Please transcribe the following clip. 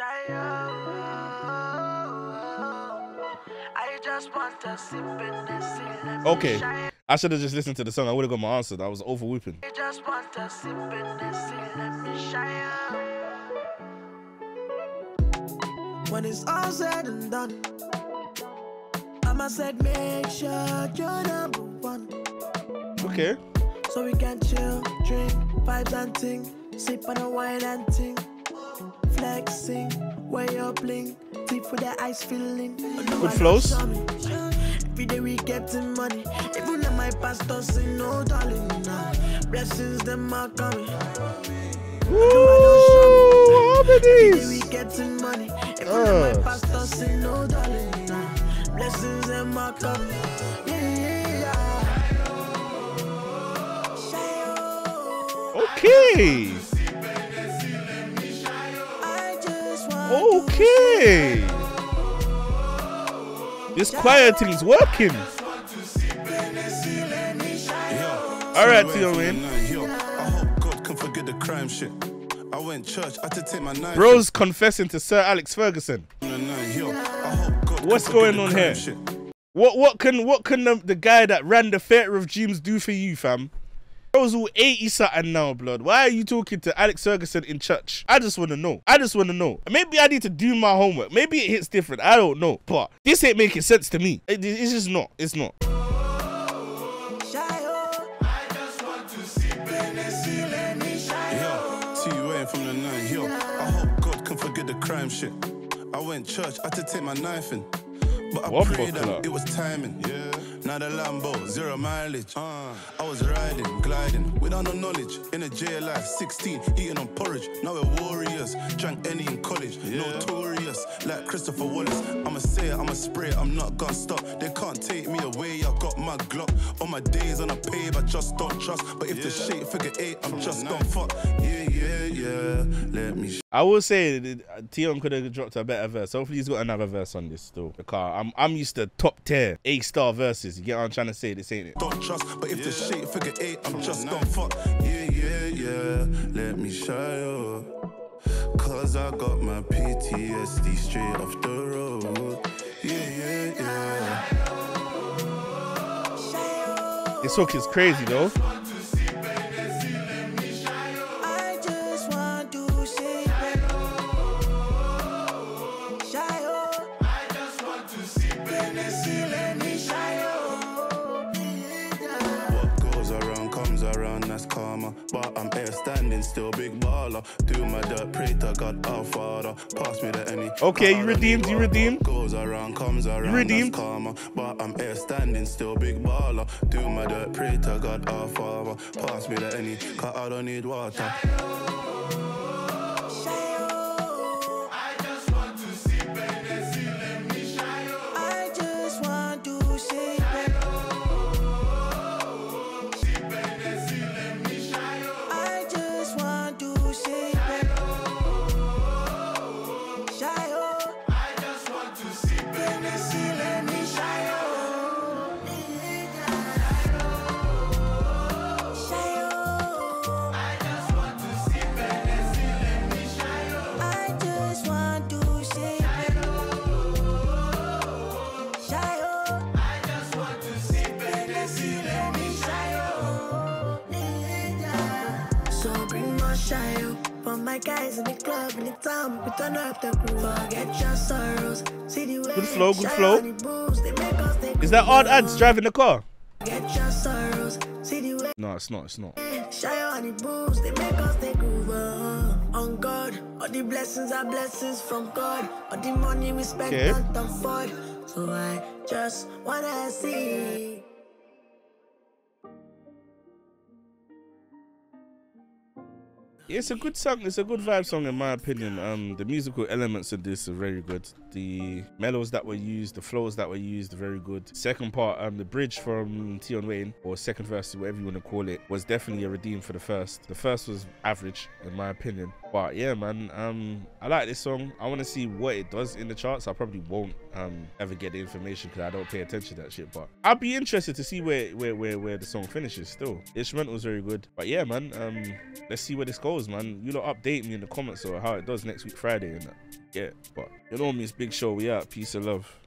Okay, I should have just listened to the song. I would have got my answer. That was over whooping. When it's all said and done, Mama said make sure you're number one. Okay. So we can chill, drink, vibe and ting, sip on a wine and ting, flexing, way up bling, tip with the ice filling. Good flows. Every day we getting money. Even if my pastor say no darling now, blessings them are coming. Woo! Every day we getting money. Even if my pastor say no darling now, blessings them are coming. Okay. Okay. This quieting is working. All right, Tion Wayne. I hope God can forget the crime shit. I went church. I had to take my knife. Bro's confessing to Sir Alex Ferguson. What's going on here? What can the guy that ran the Theatre of Dreams do for you, fam? Bro's all 80 something now, blood. Why are you talking to Alex Ferguson in church? I just want to know. I just want to know. Maybe I need to do my homework. Maybe it hits different. I don't know. But this ain't making sense to me. It's just not. It's not. I hope God can forget the crime shit. I went church. I had to take my knife in. But I prayed that it was timing. Yeah. Now the Lambo, 0 mileage. I was riding, gliding, without no knowledge. In a jail life, 16, eating on porridge. Now we're warriors, drank any in college. Yeah. Notorious, like Christopher Wallace. I'ma say it, I'ma spray it, I'm not gonna stop. They can't take me away, I got my Glock. On my days on a pave, I just don't trust. But if the shape figure 8, I'm just gonna fuck. Yeah, let me I will say that Tion could have dropped a better verse. Hopefully he's got another verse on this still. Because I'm used to top tier, A-star verses. You get what I'm trying to say? This ain't it. Don't trust, but if the shape figure 8, I'm just gonna fuck. Yeah, let me Shayo. Cause I got my PTSD straight off the road. Yeah. This hook is crazy though. But I'm air standing still, big baller. Do my dirt, pray to God, our Father. Pass me the any. Okay, you redeemed, you redeemed. Goes around, comes around. You redeemed. But I'm air standing still, big baller. Do my dirt, pray to God, our Father. Pass me the any, cause I don't need water. Guys in the club, in the town, we turn up the groove. Forget your sorrows. See the way. Good flow, good flow. Is that odd ads driving the car? Forget your sorrows. See the way. No, it's not, it's not. Shayo on the boobs, they make us take over. On God, all the blessings are blessings from God. All the money we spend on Tom Ford. So I just wanna see. It's a good song. It's a good vibe song, in my opinion. The musical elements of this are very good. The mellows that were used, the flows that were used, very good. Second part, the bridge from Tion Wayne, or second verse, whatever you want to call it, was definitely a redeem for the first. The first was average, in my opinion. But yeah, man, I like this song. I want to see what it does in the charts. I probably won't ever get the information because I don't pay attention to that shit. But I'll be interested to see where the song finishes. Still, the instrumental was very good. But yeah, man, let's see where this goes. goes, man. You lot update me in the comments or how it does next week Friday and that. Yeah, but you know me, it's Big Show. We out. Peace and love.